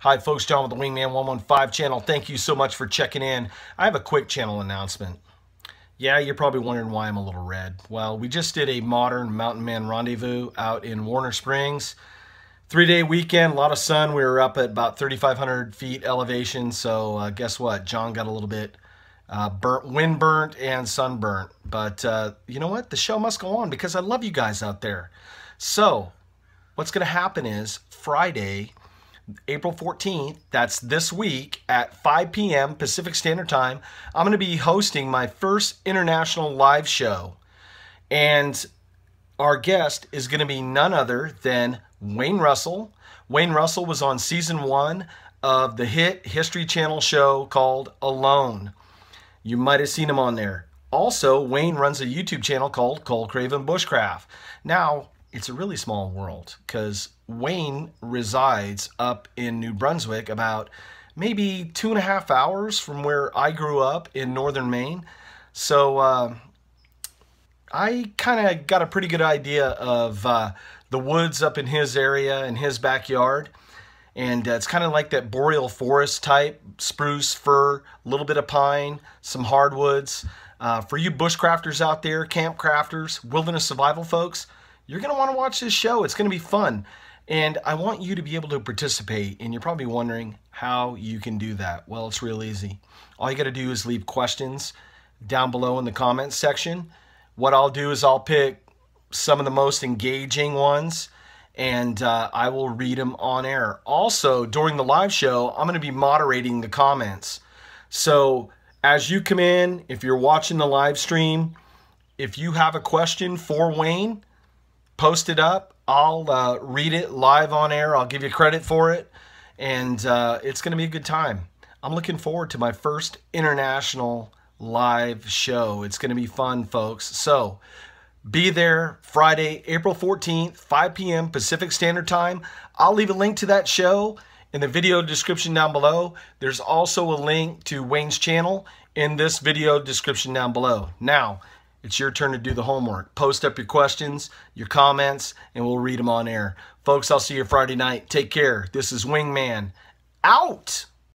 Hi folks, John with the Wingman115 channel. Thank you so much for checking in. I have a quick channel announcement. Yeah, you're probably wondering why I'm a little red. Well, we just did a modern mountain man rendezvous out in Warner Springs. 3-day weekend, a lot of sun. We were up at about 3,500 feet elevation. So guess what? John got a little bit wind burnt and sunburnt. But you know what? The show must go on because I love you guys out there. So what's going to happen is Friday, April 14th, that's this week at 5 p.m. Pacific Standard Time, I'm going to be hosting my first international live show. And our guest is going to be none other than Wayne Russell. Wayne Russell was on season 1 of the hit History Channel show called Alone. You might have seen him on there. Also, Wayne runs a YouTube channel called Kullcraven Bushcraft. Now, it's a really small world because Wayne resides up in New Brunswick, about maybe 2.5 hours from where I grew up in northern Maine. So I kind of got a pretty good idea of the woods up in his area and his backyard. And it's kind of like that boreal forest type, spruce, fir, a little bit of pine, some hardwoods. For you bushcrafters out there, camp crafters, wilderness survival folks, you're going to want to watch this show. It's going to be fun. And I want you to be able to participate. And you're probably wondering how you can do that. Well, it's real easy. All you got to do is leave questions down below in the comments section. What I'll do is I'll pick some of the most engaging ones, and I will read them on air. Also, during the live show, I'm going to be moderating the comments. So as you come in, if you're watching the live stream, if you have a question for Wayne, post it up. I'll read it live on air. I'll give you credit for it. And it's going to be a good time. I'm looking forward to my first international live show. It's going to be fun, folks. So be there Friday, April 14th, 5 p.m. Pacific Standard Time. I'll leave a link to that show in the video description down below. There's also a link to Wayne's channel in this video description down below. Now, it's your turn to do the homework. Post up your questions, your comments, and we'll read them on air. Folks, I'll see you Friday night. Take care. This is Wingman. Out!